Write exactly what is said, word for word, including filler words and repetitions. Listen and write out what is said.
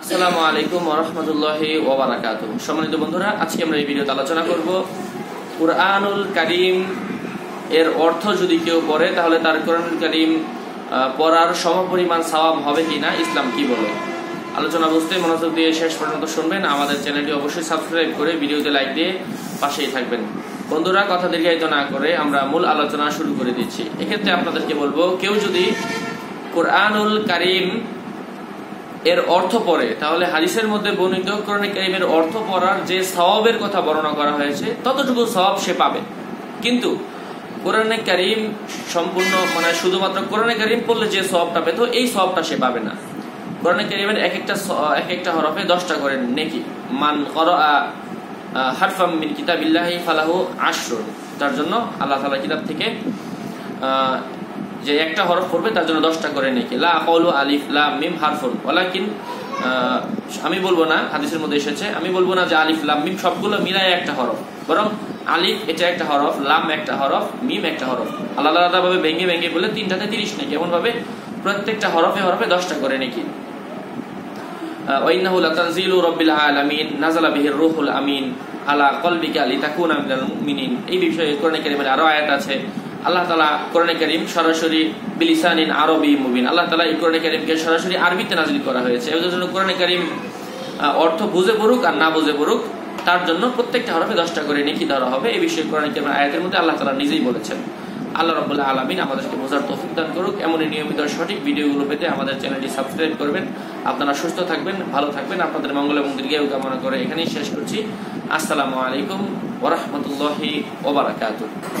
আসসালামু আলাইকুম ওয়া রাহমাতুল্লাহি ওয়া বারাকাতুহু। সম্মানিত বন্ধুরা, আজকে আমরা এই ভিডিওতে আলোচনা করব কুরআনুল কারীম এর অর্থ যদি কেউ পড়ে তাহলে তার কুরআনুল কারীম পড়ার সমপরিমাণ সওয়াব হবে কিনা, ইসলাম কি বলে। আলোচনা বুঝতে মনোযোগ দিয়ে শেষ পর্যন্ত শুনবেন। আমাদের চ্যানেলটি অবশ্যই সাবস্ক্রাইব করে ভিডিওতে লাইক দিয়ে পাশেই থাকবেন। বন্ধুরা, কথা দীর্ঘায়িত না করে আমরা মূল আলোচনা শুরু করে দিচ্ছি। এক্ষেত্রে আপনাদেরকে বলবো, কেউ যদি কুরআনুল কারীম এর অর্থ পড়ে তাহলে হাদিসের মধ্যে বর্ণিত কোরআনে কারীমের অর্থ পড়ার যে সওয়াবের কথা বর্ণনা করা হয়েছে ততটুকু সওয়াব সে পাবে। কিন্তু কোরআনে কারীম সম্পূর্ণ মানে শুধুমাত্র কোরআনে কারীম পড়লে যে সওয়াবটা পেত এই সওয়াবটা সে পাবে না। কোরআনে কারীমের এক একটা এক একটা হরফে দশটা করে নেকি। মান করাআ হারফাম মিন কিতাবিল্লাহি ফালাহু আশর, তার জন্য আল্লাহ তাআলা কিতাব থেকে যে একটা হরফ পড়বে তার জন্য দশটা করে নেকি। লা আকাউলু আলিফ লাম মিম হারফুন, ওয়ালাকিন আমি বলবো না, হাদিসের মধ্যে এসেছে আমি বলবো না যে আলিফ লাম মিম সবগুলো মিলায় একটা হরফ, বরং আলিফ এটা একটা হরফ, লাম একটা হরফ, মিম একটা হরফ, আলাদা আলাদাভাবে ভেঙে ভেঙে বলে তিনটাতে তিরিশ নেকি। এমনভাবে প্রত্যেকটা হরফে হরফে দশটা করে নেকি। ওয়া ইন্নাহু লাতানজিলু রাব্বিল আলামিন নাযালা বিহির রূহুল আমিন আলা কলবিকা লিতাকুনা মিনাল মুমিনিন। এই বিষয়ে কোরআনে কারীমের আরো আয়াত আছে। আল্লাহ তাআলা কোরআনে কারীম সরাসরি বিলিসানিন আরবি মুবিন, আল্লাহ তাআলা এই কোরআনে কারীমকে সরাসরি আরবিতে নাযিল করা হয়েছে। এর জন্য কোরআনে কারীম অর্থ বুঝে পড়ুক আর না বুঝে পড়ুক, তার জন্য প্রত্যেকটা হরফে দশটা করে নেকি ধরা হবে। এই বিষয়ে কোরআনে কারীমের আয়াতের মধ্যে আল্লাহ তাআলা নিজেই বলেছেন। আল্লাহ রাব্বুল আলামিন আমাদেরকে বোঝার তৌফিক দান করুক। এমনই নিয়মিত সঠিক ভিডিওগুলো পেতে আমাদের চ্যানেলটি সাবস্ক্রাইব করবেন। আপনারা সুস্থ থাকবেন, ভালো থাকবেন। আপনাদের মঙ্গল এবং দীর্ঘায়ু কামনা করে এখানেই শেষ করছি। আসসালামু আলাইকুম ওয়া রাহমাতুল্লাহি ওয়া বারাকাতুহু।